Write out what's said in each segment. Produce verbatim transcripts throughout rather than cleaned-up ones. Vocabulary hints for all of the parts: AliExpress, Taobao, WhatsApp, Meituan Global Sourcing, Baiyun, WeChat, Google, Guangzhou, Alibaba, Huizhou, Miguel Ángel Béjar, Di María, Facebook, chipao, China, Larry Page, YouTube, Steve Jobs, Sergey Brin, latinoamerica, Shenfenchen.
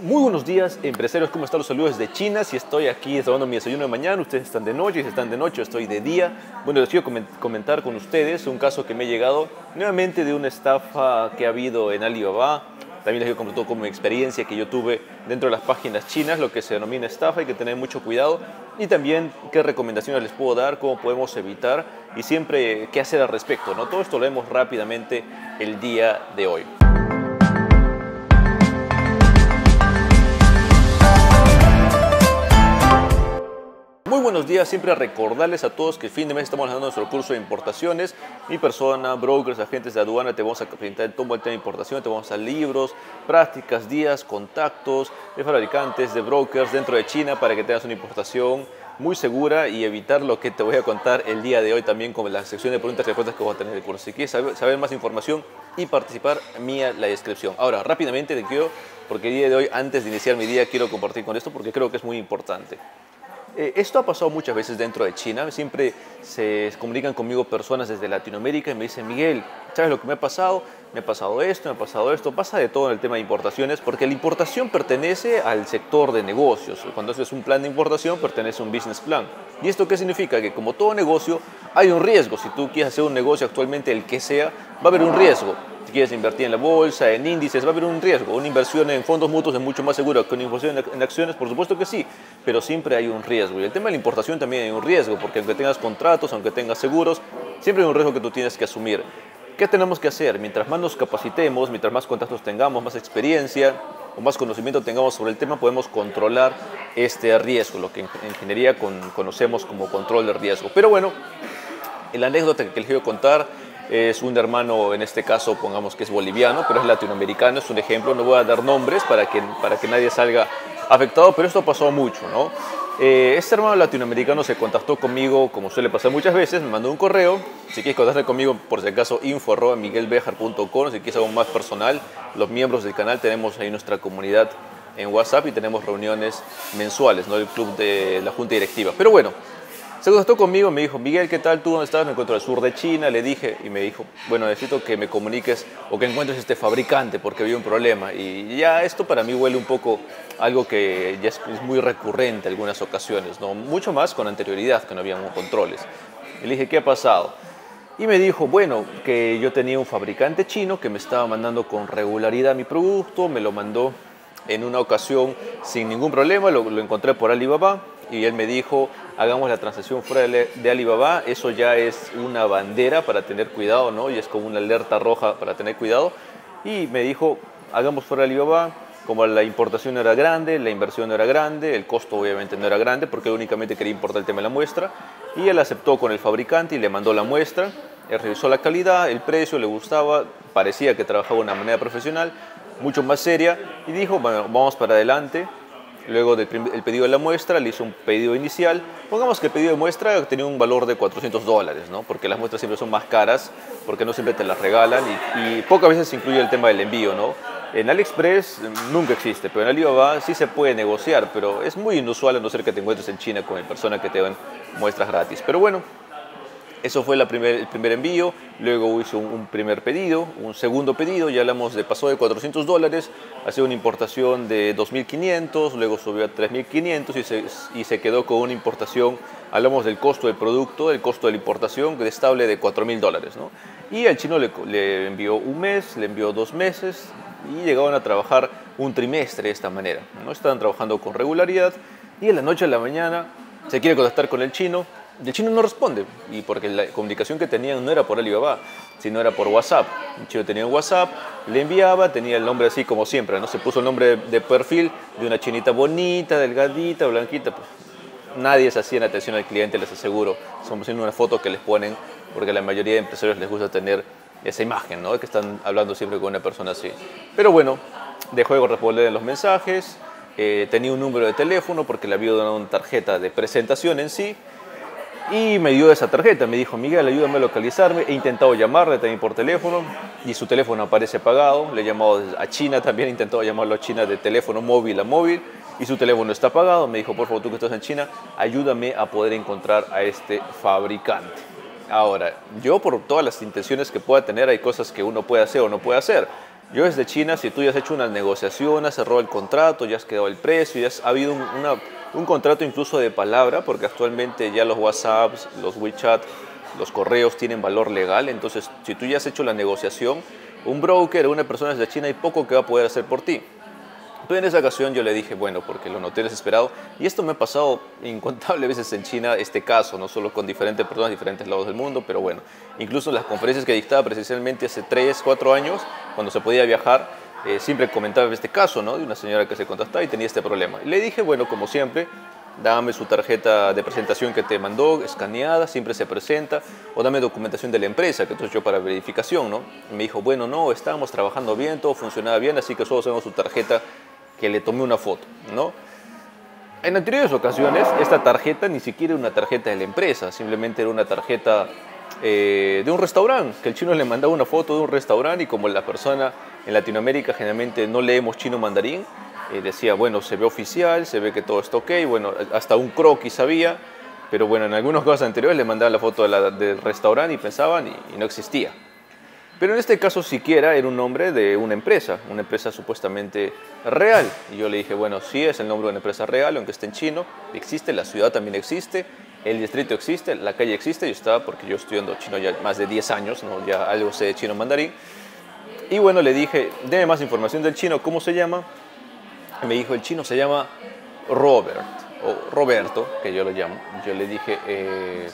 Muy buenos días, empresarios, ¿cómo están? Los saludos desde China. Si estoy aquí tomando mi desayuno de mañana, ustedes están de noche, si están de noche, estoy de día. Bueno, les quiero comentar con ustedes un caso que me ha llegado nuevamente de una estafa que ha habido en Alibaba. También les quiero comentar como experiencia que yo tuve dentro de las páginas chinas, lo que se denomina estafa. Hay que tener mucho cuidado y también qué recomendaciones les puedo dar, cómo podemos evitar y siempre qué hacer al respecto, ¿no? Todo esto lo vemos rápidamente el día de hoy. Muy buenos días, siempre recordarles a todos que el fin de mes estamos lanzando nuestro curso de importaciones. Mi persona, brokers, agentes de aduana, te vamos a presentar el tomo del tema de importación, te vamos a libros, prácticas, guías, contactos de fabricantes, de brokers dentro de China para que tengas una importación muy segura y evitar lo que te voy a contar el día de hoy también con la sección de preguntas y respuestas que vas a tener en el curso. Si quieres saber, saber más información y participar, mira la descripción. Ahora, rápidamente te quiero, porque el día de hoy, antes de iniciar mi día, quiero compartir con esto porque creo que es muy importante. Eh, esto ha pasado muchas veces dentro de China. Siempre se comunican conmigo personas desde Latinoamérica y me dicen: Miguel, ¿sabes lo que me ha pasado? Me ha pasado esto, me ha pasado esto. Pasa de todo en el tema de importaciones, porque la importación pertenece al sector de negocios. Cuando haces un plan de importación, pertenece a un business plan. ¿Y esto qué significa? Que como todo negocio, hay un riesgo. Si tú quieres hacer un negocio actualmente, el que sea, va a haber un riesgo. Si quieres invertir en la bolsa, en índices, va a haber un riesgo. Una inversión en fondos mutuos es mucho más segura que una inversión en acciones, por supuesto que sí, pero siempre hay un riesgo. Y el tema de la importación también hay un riesgo, porque aunque tengas contratos, aunque tengas seguros, siempre hay un riesgo que tú tienes que asumir. ¿Qué tenemos que hacer? Mientras más nos capacitemos, mientras más contactos tengamos, más experiencia o más conocimiento tengamos sobre el tema, podemos controlar este riesgo, lo que en ingeniería conocemos como control de riesgo. Pero bueno, la anécdota que les quiero contar es un hermano, en este caso pongamos que es boliviano, pero es latinoamericano, es un ejemplo. No voy a dar nombres para que, para que nadie salga afectado, pero esto ha pasado mucho, ¿no? Eh, este hermano latinoamericano se contactó conmigo, como suele pasar muchas veces, me mandó un correo. Si quieres contactar conmigo, por si acaso, info arroba miguel béjar punto com. Si quieres algo más personal, los miembros del canal tenemos ahí nuestra comunidad en WhatsApp y tenemos reuniones mensuales, ¿no? El club de la junta directiva. Pero bueno, se contactó conmigo, me dijo: Miguel, ¿qué tal? ¿Tú dónde estás? Me encuentro al sur de China, le dije, y me dijo: bueno, necesito que me comuniques o que encuentres este fabricante porque había un problema. Y ya esto para mí huele un poco a algo que ya es muy recurrente en algunas ocasiones, ¿no? Mucho más con anterioridad, que no había controles. Le dije: ¿qué ha pasado? Y me dijo: bueno, que yo tenía un fabricante chino que me estaba mandando con regularidad mi producto, me lo mandó en una ocasión sin ningún problema, lo, lo encontré por Alibaba. Y él me dijo: hagamos la transacción fuera de Alibaba. Eso ya es una bandera para tener cuidado, ¿no? Y es como una alerta roja para tener cuidado. Y me dijo: hagamos fuera de Alibaba. Como la importación no era grande, la inversión no era grande, el costo obviamente no era grande, porque él únicamente quería importar el tema de la muestra. Y él aceptó con el fabricante y le mandó la muestra. Él revisó la calidad, el precio, le gustaba, parecía que trabajaba de una manera profesional, mucho más seria. Y dijo: bueno, vamos para adelante. Luego del pedido de la muestra, le hizo un pedido inicial. Pongamos que el pedido de muestra tenía un valor de cuatrocientos dólares, ¿no? Porque las muestras siempre son más caras, porque no siempre te las regalan y, y pocas veces se incluye el tema del envío, ¿no? En AliExpress nunca existe, pero en Alibaba sí se puede negociar, pero es muy inusual a no ser que te encuentres en China con personas que te dan muestras gratis. Pero bueno, eso fue la primer, el primer envío. Luego hizo un, un primer pedido, un segundo pedido, ya hablamos de pasó de cuatrocientos dólares, hacía una importación de dos mil quinientos, luego subió a tres mil quinientos y se, y se quedó con una importación, hablamos del costo del producto, del costo de la importación, de estable de cuatro mil dólares, ¿no? Y al chino le, le envió un mes, le envió dos meses y llegaban a trabajar un trimestre de esta manera, ¿no? Estaban trabajando con regularidad y en la noche a la mañana se quiere contactar con el chino. El chino no responde, y porque la comunicación que tenían no era por Alibaba, sino era por WhatsApp. El chino tenía un WhatsApp, le enviaba, tenía el nombre así como siempre, ¿no? Se puso el nombre de perfil de una chinita bonita, delgadita, blanquita. Pues nadie se hacía en atención al cliente, les aseguro. Estamos haciendo una foto que les ponen, porque a la mayoría de empresarios les gusta tener esa imagen, ¿no? Que están hablando siempre con una persona así. Pero bueno, dejó de responder en los mensajes, eh, tenía un número de teléfono porque le había donado una tarjeta de presentación en sí. Y me dio esa tarjeta, me dijo: Miguel, ayúdame a localizarme. He intentado llamarle también por teléfono y su teléfono aparece apagado. Le he llamado a China también, he intentado llamarlo a China de teléfono móvil a móvil y su teléfono está apagado. Me dijo: por favor, tú que estás en China, ayúdame a poder encontrar a este fabricante. Ahora, yo por todas las intenciones que pueda tener, hay cosas que uno puede hacer o no puede hacer. Yo desde China, si tú ya has hecho unas negociaciones, has cerrado el contrato, ya has quedado el precio, ya has habido un, una, un contrato incluso de palabra, porque actualmente ya los WhatsApps, los WeChat, los correos tienen valor legal. Entonces, si tú ya has hecho la negociación, un broker o una persona desde China hay poco que va a poder hacer por ti. Entonces, en esa ocasión yo le dije, bueno, porque lo noté desesperado, y esto me ha pasado incontables veces en China, este caso, no solo con diferentes personas de diferentes lados del mundo, pero bueno, incluso en las conferencias que dictaba precisamente hace tres, cuatro años, cuando se podía viajar, eh, siempre comentaba este caso, ¿no?, de una señora que se contactaba y tenía este problema. Y le dije, bueno, como siempre, dame su tarjeta de presentación que te mandó, escaneada, siempre se presenta, o dame documentación de la empresa, que entonces yo para verificación, ¿no? Y me dijo, bueno, no, estábamos trabajando bien, todo funcionaba bien, así que solo hacemos su tarjeta que le tomé una foto, ¿no? En anteriores ocasiones, esta tarjeta ni siquiera era una tarjeta de la empresa, simplemente era una tarjeta eh, de un restaurante, que el chino le mandaba una foto de un restaurante y como la persona en Latinoamérica generalmente no leemos chino mandarín, Eh, decía, bueno, se ve oficial, se ve que todo está ok, bueno, hasta un croquis sabía, pero bueno, en algunos casos anteriores le mandaban la foto de la, del restaurante y pensaban y, y no existía. Pero en este caso siquiera era un nombre de una empresa, una empresa supuestamente real. Y yo le dije, bueno, sí es el nombre de una empresa real, aunque esté en chino, existe, la ciudad también existe, el distrito existe, la calle existe, yo estaba, porque yo estudiando chino ya más de diez años, ¿no? Ya algo sé de chino mandarín. Y bueno, le dije, deme más información del chino, ¿cómo se llama? Me dijo, el chino se llama Robert, o Roberto, que yo lo llamo. Yo le dije, eh,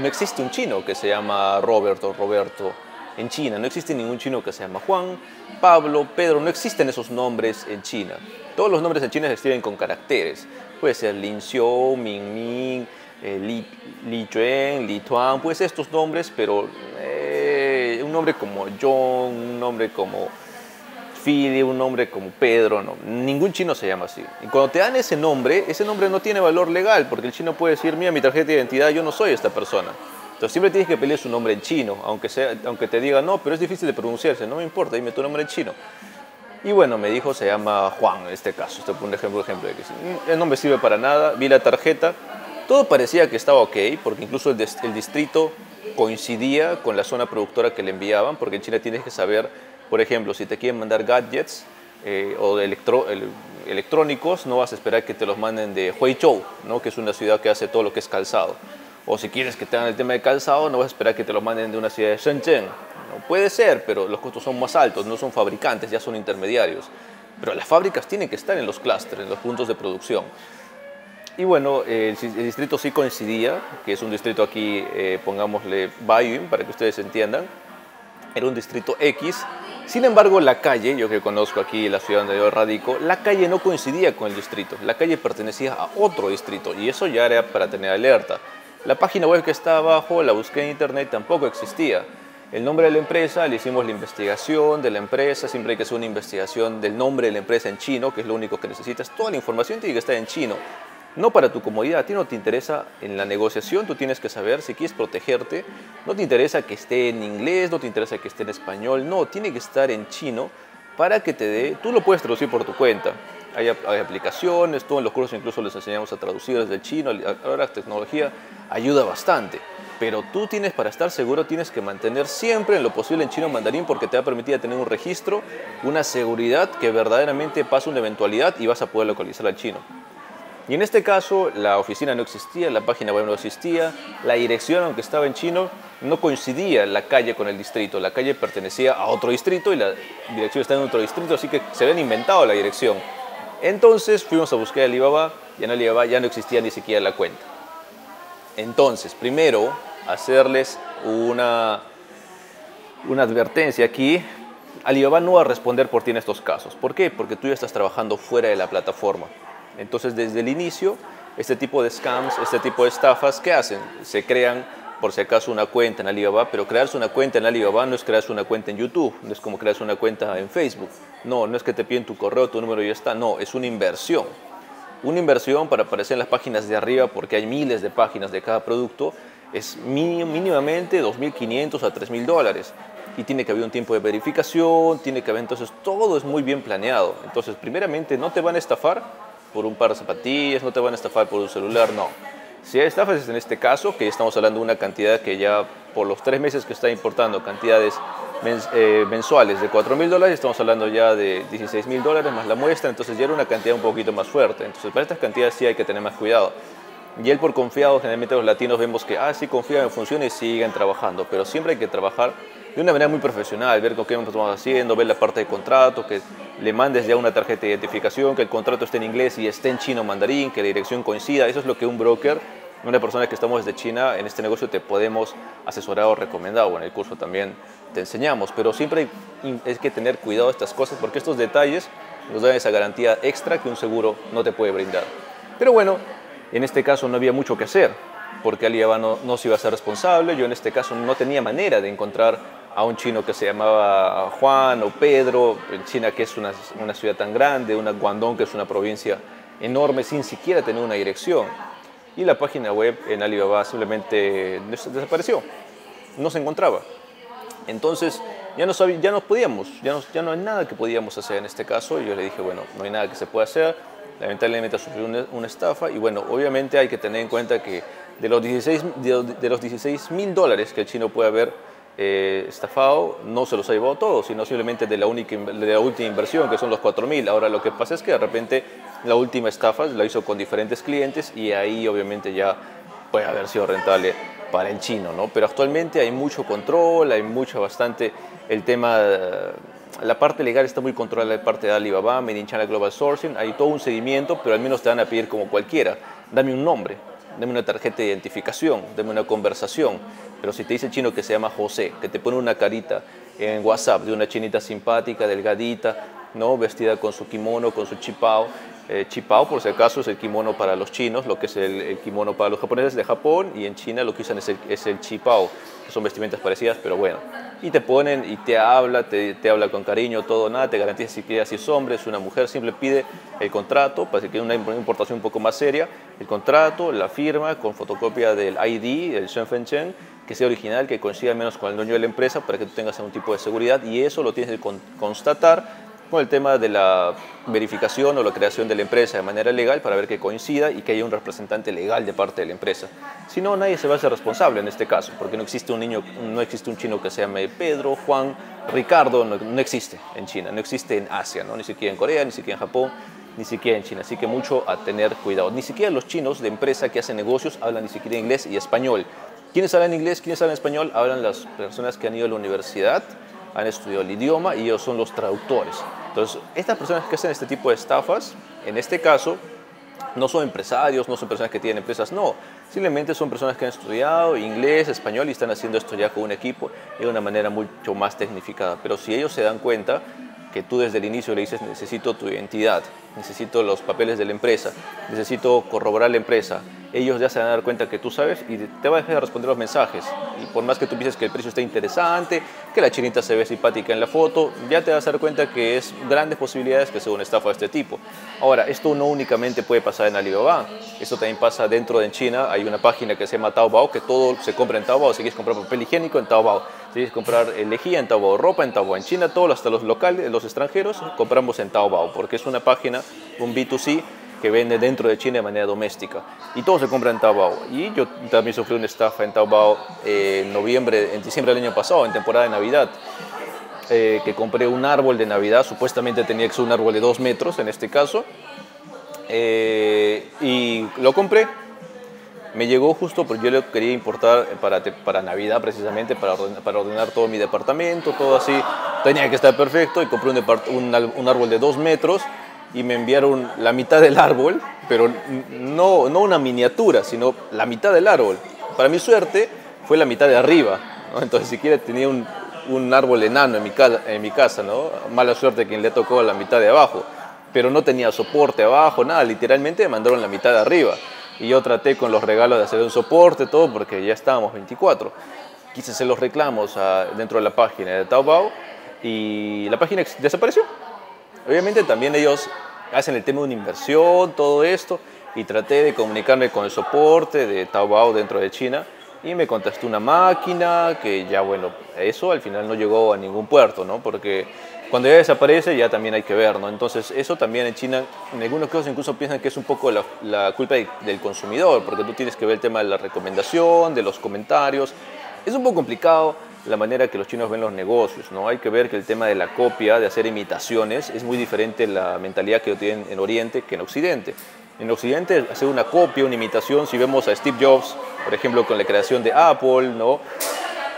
no existe un chino que se llama Robert o Roberto en China. No existe ningún chino que se llama Juan, Pablo, Pedro. No existen esos nombres en China. Todos los nombres en China se escriben con caracteres. Puede ser Lin Xiu, Ming Ming, eh, Li, Li Chuen, Li Tuan. Puede ser estos nombres, pero eh, un nombre como John, un nombre como Fili, un nombre como Pedro, no, ningún chino se llama así. Y cuando te dan ese nombre, ese nombre no tiene valor legal, porque el chino puede decir, mira, mi tarjeta de identidad, yo no soy esta persona. Entonces siempre tienes que pelear su nombre en chino, aunque, sea, aunque te diga, no, pero es difícil de pronunciarse, no me importa, dime tu nombre en chino. Y bueno, me dijo, se llama Juan en este caso, esto es un ejemplo, ejemplo de que el nombre sirve para nada, vi la tarjeta, todo parecía que estaba ok, porque incluso el, el distrito coincidía con la zona productora que le enviaban, porque en China tienes que saber. Por ejemplo, si te quieren mandar gadgets eh, o de electro, el, electrónicos, no vas a esperar que te los manden de Huizhou, ¿no?, que es una ciudad que hace todo lo que es calzado. O si quieres que te hagan el tema de calzado, no vas a esperar que te los manden de una ciudad de Shenfenchen. No puede ser, pero los costos son más altos, no son fabricantes, ya son intermediarios. Pero las fábricas tienen que estar en los clústeres, en los puntos de producción. Y bueno, eh, el, el distrito sí coincidía, que es un distrito aquí, eh, pongámosle Baiyun, para que ustedes entiendan. Era un distrito X. Sin embargo, la calle, yo que conozco aquí la ciudad donde yo radico, la calle no coincidía con el distrito. La calle pertenecía a otro distrito y eso ya era para tener alerta. La página web que está abajo, la busqué en internet, tampoco existía. El nombre de la empresa, le hicimos la investigación de la empresa, siempre hay que hacer una investigación del nombre de la empresa en chino, que es lo único que necesitas. Toda la información tiene que estar en chino. No para tu comodidad, a ti no te interesa en la negociación, tú tienes que saber si quieres protegerte, no te interesa que esté en inglés, no te interesa que esté en español, no, tiene que estar en chino para que te dé, tú lo puedes traducir por tu cuenta, hay, hay aplicaciones, tú en los cursos incluso les enseñamos a traducir desde el chino, ahora la tecnología ayuda bastante, pero tú tienes, para estar seguro, tienes que mantener siempre en lo posible en chino mandarín porque te va a permitir tener un registro, una seguridad que verdaderamente pasa una eventualidad y vas a poder localizar al chino. Y en este caso, la oficina no existía, la página web no existía, la dirección, aunque estaba en chino, no coincidía la calle con el distrito. La calle pertenecía a otro distrito y la dirección está en otro distrito, así que se habían inventado la dirección. Entonces fuimos a buscar a Alibaba y en Alibaba ya no existía ni siquiera la cuenta. Entonces, primero, hacerles una, una advertencia aquí. Alibaba no va a responder por ti en estos casos. ¿Por qué? Porque tú ya estás trabajando fuera de la plataforma. Entonces, desde el inicio, este tipo de scams, este tipo de estafas, ¿qué hacen? Se crean, por si acaso, una cuenta en Alibaba, pero crearse una cuenta en Alibaba no es crearse una cuenta en YouTube, no es como crearse una cuenta en Facebook. No, no es que te piden tu correo, tu número y ya está. No, es una inversión. Una inversión para aparecer en las páginas de arriba, porque hay miles de páginas de cada producto, es mínimamente dos mil quinientos a tres mil dólares. Y tiene que haber un tiempo de verificación, tiene que haber... Entonces, todo es muy bien planeado. Entonces, primeramente, no te van a estafar por un par de zapatillas, no te van a estafar por un celular, no. Si hay estafas es en este caso, que estamos hablando de una cantidad que ya por los tres meses que está importando, cantidades mensuales de cuatro mil dólares, estamos hablando ya de dieciséis mil dólares más la muestra, entonces ya era una cantidad un poquito más fuerte. Entonces para estas cantidades sí hay que tener más cuidado. Y él por confiado, generalmente los latinos vemos que, ah, sí, confían en funciones y siguen trabajando, pero siempre hay que trabajar de una manera muy profesional, ver con qué estamos haciendo, ver la parte de contrato, que le mandes ya una tarjeta de identificación, que el contrato esté en inglés y esté en chino mandarín, que la dirección coincida. Eso es lo que un broker, una persona que estamos desde China en este negocio, te podemos asesorar o recomendar, o en el curso también te enseñamos. Pero siempre hay, hay que tener cuidado de estas cosas, porque estos detalles nos dan esa garantía extra que un seguro no te puede brindar. Pero bueno, en este caso no había mucho que hacer, porque Alibaba no, no se iba a ser responsable. Yo en este caso no tenía manera de encontrar a un chino que se llamaba Juan o Pedro, en China, que es una, una ciudad tan grande, una Guangdong, que es una provincia enorme, sin siquiera tener una dirección. Y la página web en Alibaba simplemente des desapareció, no se encontraba. Entonces ya no, sabía, ya no podíamos, ya no, ya no hay nada que podíamos hacer en este caso. Y yo le dije, bueno, no hay nada que se pueda hacer. Lamentablemente ha sufrido una, una estafa. Y bueno, obviamente hay que tener en cuenta que de los dieciséis mil dólares que el chino puede haber eh, estafado, no se los ha llevado todos, sino simplemente de la, única, de la última inversión, que son los cuatro mil. Ahora lo que pasa es que de repente la última estafa la hizo con diferentes clientes, y ahí obviamente ya puede haber sido rentable para el chino, ¿no? Pero actualmente hay mucho control, hay mucho, bastante, el tema... La parte legal está muy controlada, la parte de Alibaba, Meituan Global Sourcing. Hay todo un seguimiento, pero al menos te van a pedir como cualquiera. Dame un nombre, dame una tarjeta de identificación, dame una conversación. Pero si te dice el chino que se llama José, que te pone una carita en WhatsApp de una chinita simpática, delgadita, ¿no? Vestida con su kimono, con su chipao. Eh, chipao, por si acaso, es el kimono para los chinos, lo que es el, el kimono para los japoneses de Japón, y en China lo que usan es el, es el chipao, que son vestimentas parecidas, pero bueno. Y te ponen y te habla, te, te habla con cariño, todo, nada, te garantiza si quieres, si es hombre, es una mujer, simple pide el contrato, para que quede una importación un poco más seria, el contrato, la firma con fotocopia del I D, el Shenfenchen, que sea original, que coincida al menos con el dueño de la empresa, para que tú tengas algún tipo de seguridad, y eso lo tienes que con, constatar con el tema de la verificación o la creación de la empresa de manera legal, para ver que coincida y que haya un representante legal de parte de la empresa. Si no, nadie se va a hacer responsable en este caso, porque no existe un niño, no existe un chino que se llame Pedro, Juan, Ricardo, no, no existe en China, no existe en Asia, ¿no? Ni siquiera en Corea, ni siquiera en Japón, ni siquiera en China. Así que mucho a tener cuidado. Ni siquiera los chinos de empresa que hacen negocios hablan ni siquiera inglés y español. ¿Quiénes hablan inglés? ¿Quiénes hablan español? Hablan las personas que han ido a la universidad, han estudiado el idioma, y ellos son los traductores. Entonces, estas personas que hacen este tipo de estafas, en este caso, no son empresarios, no son personas que tienen empresas, no. Simplemente son personas que han estudiado inglés, español, y están haciendo esto ya con un equipo de una manera mucho más tecnificada. Pero si ellos se dan cuenta que tú desde el inicio le dices, necesito tu identidad, necesito los papeles de la empresa, necesito corroborar la empresa, ellos ya se van a dar cuenta que tú sabes, y te va a dejar de responder los mensajes. Y por más que tú pienses que el precio está interesante, que la chinita se ve simpática en la foto, ya te vas a dar cuenta que es grandes posibilidades que sea una estafa de este tipo. Ahora, esto no únicamente puede pasar en Alibaba, esto también pasa dentro de China. Hay una página que se llama Taobao, que todo se compra en Taobao. Si quieres comprar papel higiénico, en Taobao. Si quieres comprar lejía, en Taobao. Ropa, en Taobao. En China, todos, hasta los locales, los extranjeros, compramos en Taobao, porque es una página, un B dos C, que vende dentro de China de manera doméstica, y todo se compra en Taobao. Y yo también sufrí una estafa en Taobao eh, en noviembre, en diciembre del año pasado, en temporada de Navidad, eh, que compré un árbol de Navidad, supuestamente tenía que ser un árbol de dos metros en este caso, eh, y lo compré. Me llegó justo, pero yo lo quería importar para, para Navidad precisamente, para ordenar, para ordenar todo mi departamento, todo así, tenía que estar perfecto, y compré un, un, un árbol de dos metros, y me enviaron la mitad del árbol, pero no, no una miniatura, sino la mitad del árbol. Para mi suerte, fue la mitad de arriba, ¿no? Entonces, si quieres, tenía un, un árbol enano en mi, casa, en mi casa, ¿no? Mala suerte quien le tocó la mitad de abajo, pero no tenía soporte abajo, nada, literalmente me mandaron la mitad de arriba. Y yo traté con los regalos de hacer un soporte, todo, porque ya estábamos veinticuatro. Quise hacer los reclamos a, dentro de la página de Taobao, y la página desapareció. Obviamente también ellos hacen el tema de una inversión, todo esto, y traté de comunicarme con el soporte de Taobao dentro de China, y me contestó una máquina que ya, bueno, eso al final no llegó a ningún puerto, ¿no? Porque cuando ya desaparece ya también hay que ver, ¿no? Entonces eso también en China, en algunos casos incluso piensan que es un poco la, la culpa de, del consumidor, porque tú tienes que ver el tema de la recomendación, de los comentarios. Es un poco complicado. la manera que los chinos ven los negocios, ¿no? Hay que ver que el tema de la copia, de hacer imitaciones, es muy diferente la mentalidad que tienen en Oriente que en Occidente. En Occidente, hacer una copia, una imitación, si vemos a Steve Jobs, por ejemplo, con la creación de Apple, ¿no?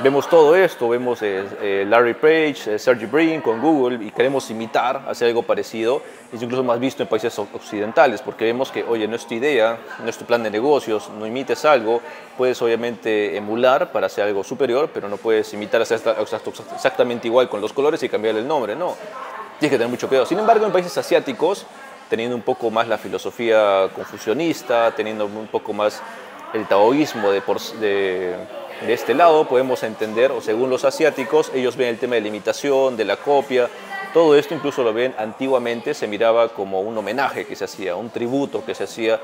Vemos todo esto, vemos eh, eh, Larry Page, eh, Sergey Brin con Google y queremos imitar, hacer algo parecido. Es incluso más visto en países occidentales porque vemos que, oye, no es tu idea, no es tu plan de negocios, no imites algo. Puedes obviamente emular para hacer algo superior, pero no puedes imitar hacer exactamente igual con los colores y cambiar el nombre, no. Tienes que tener mucho cuidado. Sin embargo, en países asiáticos, teniendo un poco más la filosofía confucionista, teniendo un poco más el taoísmo de... Por, de De este lado podemos entender, o según los asiáticos, ellos ven el tema de la imitación, de la copia, todo esto incluso lo ven antiguamente, se miraba como un homenaje que se hacía, un tributo que se hacía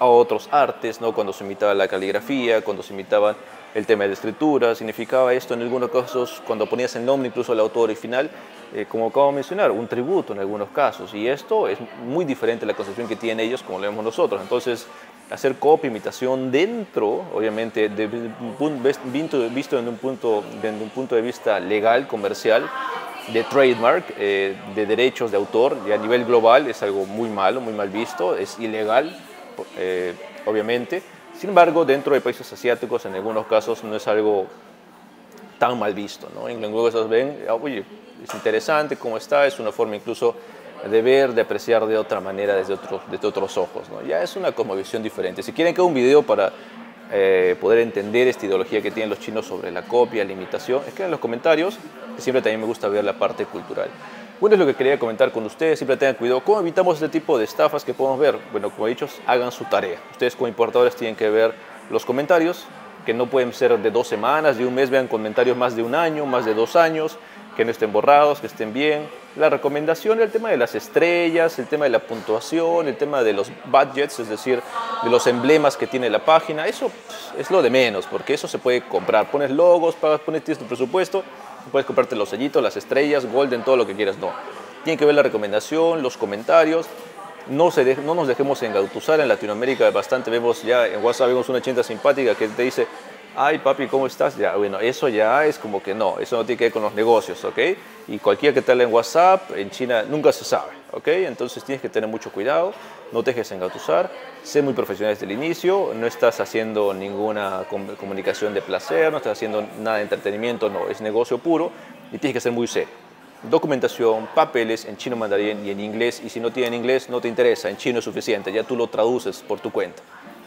a otros artes, ¿no? Cuando se imitaba la caligrafía, cuando se imitaba el tema de la escritura, significaba esto en algunos casos, cuando ponías el nombre incluso al autor original, eh, como acabo de mencionar, un tributo en algunos casos, y esto es muy diferente a la concepción que tienen ellos como lo vemos nosotros, entonces... Hacer copia, imitación dentro, obviamente, de, de, de, visto desde un, punto, desde un punto de vista legal, comercial, de trademark, eh, de derechos de autor, y a nivel global es algo muy malo, muy mal visto, es ilegal, eh, obviamente. Sin embargo, dentro de países asiáticos, en algunos casos, no es algo tan mal visto, ¿no? En algunos casos ven, oye, es interesante cómo está, es una forma incluso... de ver, de apreciar de otra manera, desde, otro, desde otros ojos, ¿no? Ya es una cosmovisión diferente. Si quieren que haga un video para eh, poder entender esta ideología que tienen los chinos sobre la copia, la imitación, escriban en los comentarios, que siempre también me gusta ver la parte cultural. Bueno, es lo que quería comentar con ustedes, siempre tengan cuidado. ¿Cómo evitamos este tipo de estafas que podemos ver? Bueno, como he dicho, hagan su tarea. Ustedes como importadores tienen que ver los comentarios, que no pueden ser de dos semanas, de un mes, vean comentarios más de un año, más de dos años, que no estén borrados, que estén bien. La recomendación, el tema de las estrellas, el tema de la puntuación, el tema de los budgets, es decir, de los emblemas que tiene la página, eso es lo de menos, porque eso se puede comprar. Pones logos, pagas, pones tu presupuesto, puedes comprarte los sellitos, las estrellas, golden, todo lo que quieras, no. Tiene que ver la recomendación, los comentarios. No, se de, no nos dejemos engatusar. En Latinoamérica bastante vemos ya, en WhatsApp vemos una chenta simpática que te dice... Ay, papi, ¿cómo estás? Ya, bueno, eso ya es como que no, eso no tiene que ver con los negocios, ¿ok? Y cualquiera que te hable en WhatsApp, en China, nunca se sabe, ¿ok? Entonces tienes que tener mucho cuidado, no te dejes engatusar, sé muy profesional desde el inicio, no estás haciendo ninguna comunicación de placer, no estás haciendo nada de entretenimiento, no, es negocio puro y tienes que ser muy serio. Documentación, papeles en chino mandarín y en inglés, y si no tienen inglés, no te interesa, en chino es suficiente, ya tú lo traduces por tu cuenta.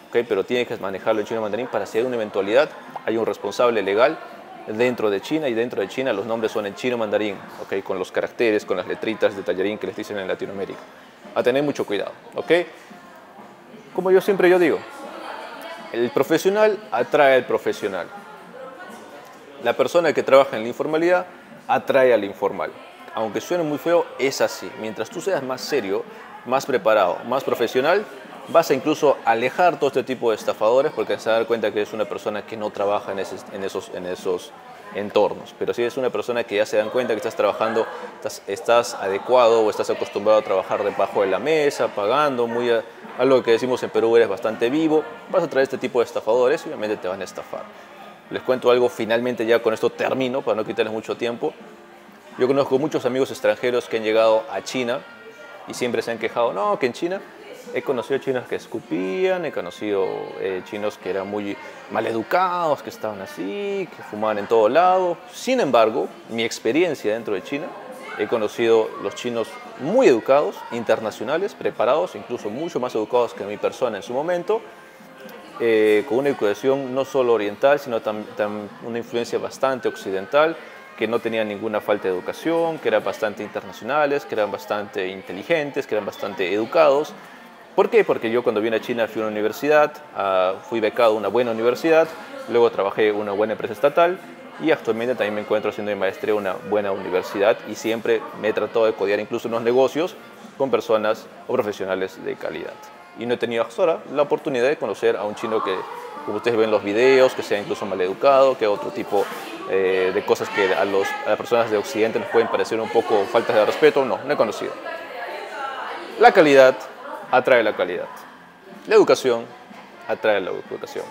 Okay, pero tienes que manejarlo en chino mandarín para si hay una eventualidad, hay un responsable legal dentro de China y dentro de China los nombres son en chino mandarín, okay, con los caracteres, con las letritas de tallarín que les dicen en Latinoamérica. A tener mucho cuidado, okay. Como yo siempre yo digo, el profesional atrae al profesional. La persona que trabaja en la informalidad atrae al informal. Aunque suene muy feo, es así. Mientras tú seas más serio, más preparado, más profesional, vas a incluso alejar todo este tipo de estafadores porque vas a dar cuenta que es una persona que no trabaja en, ese, en, esos, en esos entornos. Pero si es una persona que ya se dan cuenta que estás trabajando, estás, estás adecuado o estás acostumbrado a trabajar debajo de la mesa, pagando, muy a, algo que decimos en Perú, eres bastante vivo, vas a traer este tipo de estafadores y obviamente te van a estafar. Les cuento algo, finalmente ya con esto termino para no quitarles mucho tiempo. Yo conozco muchos amigos extranjeros que han llegado a China y siempre se han quejado, no, que en China... He conocido chinos que escupían, he conocido eh, chinos que eran muy maleducados, que estaban así, que fumaban en todo lado. Sin embargo, mi experiencia dentro de China, he conocido los chinos muy educados, internacionales, preparados, incluso mucho más educados que mi persona en su momento, eh, con una educación no solo oriental, sino también una influencia bastante occidental, que no tenían ninguna falta de educación, que eran bastante internacionales, que eran bastante inteligentes, que eran bastante educados. ¿Por qué? Porque yo cuando vine a China fui a una universidad, uh, fui becado a una buena universidad, luego trabajé en una buena empresa estatal y actualmente también me encuentro haciendo mi maestría en una buena universidad y siempre me he tratado de codear incluso en los negocios con personas o profesionales de calidad. Y no he tenido hasta ahora la oportunidad de conocer a un chino que, como ustedes ven en los videos, que sea incluso maleducado, que otro tipo eh, de cosas que a, los, a las personas de Occidente nos pueden parecer un poco faltas de respeto. No, no he conocido. La calidad atrae la calidad. La educación atrae la educación.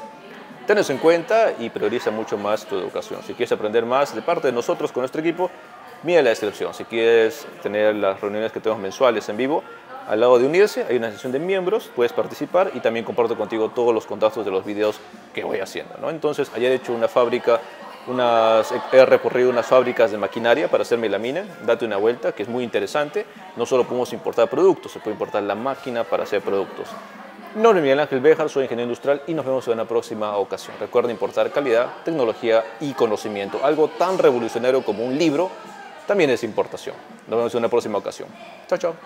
ten eso en cuenta y prioriza mucho más tu educación. Si quieres aprender más de parte de nosotros con nuestro equipo, mira la descripción. Si quieres tener las reuniones que tenemos mensuales en vivo, al lado de unirse hay una sección de miembros, puedes participar y también comparto contigo todos los contactos de los videos que voy haciendo, ¿no? Entonces, ayer he hecho una fábrica, unas, he recorrido unas fábricas de maquinaria para hacer melamina, date una vuelta, que es muy interesante. No solo podemos importar productos, se puede importar la máquina para hacer productos. Mi nombre es Miguel Ángel Béjar, soy ingeniero industrial y nos vemos en una próxima ocasión. Recuerda importar calidad, tecnología y conocimiento. Algo tan revolucionario como un libro también es importación. Nos vemos en una próxima ocasión. Chao, chao.